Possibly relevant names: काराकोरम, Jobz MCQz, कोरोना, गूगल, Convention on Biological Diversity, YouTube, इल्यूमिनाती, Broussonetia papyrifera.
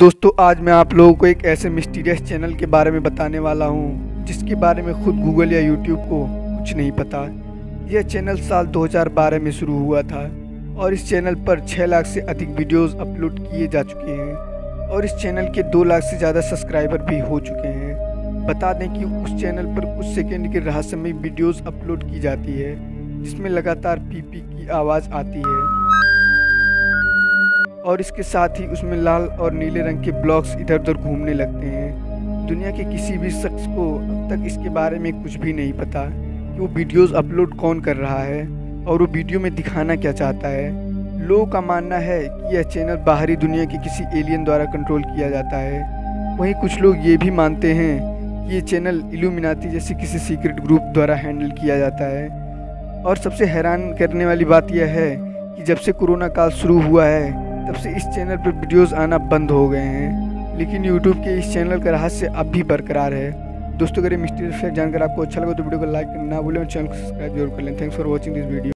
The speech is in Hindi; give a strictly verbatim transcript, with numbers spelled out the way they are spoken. दोस्तों आज मैं आप लोगों को एक ऐसे मिस्टीरियस चैनल के बारे में बताने वाला हूं जिसके बारे में खुद गूगल या यूट्यूब को कुछ नहीं पता। यह चैनल साल दो हज़ार बारह में शुरू हुआ था और इस चैनल पर छह लाख से अधिक वीडियोस अपलोड किए जा चुके हैं और इस चैनल के दो लाख से ज़्यादा सब्सक्राइबर भी हो चुके हैं। बता दें कि उस चैनल पर कुछ सेकेंड के रहस्यमय वीडियोज़ अपलोड की जाती है जिसमें लगातार पी पी की आवाज़ आती है और इसके साथ ही उसमें लाल और नीले रंग के ब्लॉक्स इधर उधर घूमने लगते हैं। दुनिया के किसी भी शख्स को अब तक इसके बारे में कुछ भी नहीं पता कि वो वीडियोस अपलोड कौन कर रहा है और वो वीडियो में दिखाना क्या चाहता है। लोगों का मानना है कि यह चैनल बाहरी दुनिया के किसी एलियन द्वारा कंट्रोल किया जाता है। वहीं कुछ लोग ये भी मानते हैं कि ये चैनल इल्यूमिनाती जैसे किसी सीक्रेट ग्रुप द्वारा हैंडल किया जाता है। और सबसे हैरान करने वाली बात यह है कि जब से कोरोना काल शुरू हुआ है तब से इस चैनल पर वीडियोस आना बंद हो गए हैं, लेकिन यूट्यूब के इस चैनल का रहस्य अब भी बरकरार है। दोस्तों अगर ये मिस्टीरियस फैक्ट जानकर आपको अच्छा लगा तो वीडियो को लाइक करना ना भूलें और चैनल को सब्सक्राइब जरूर कर लें। Thanks for watching this video.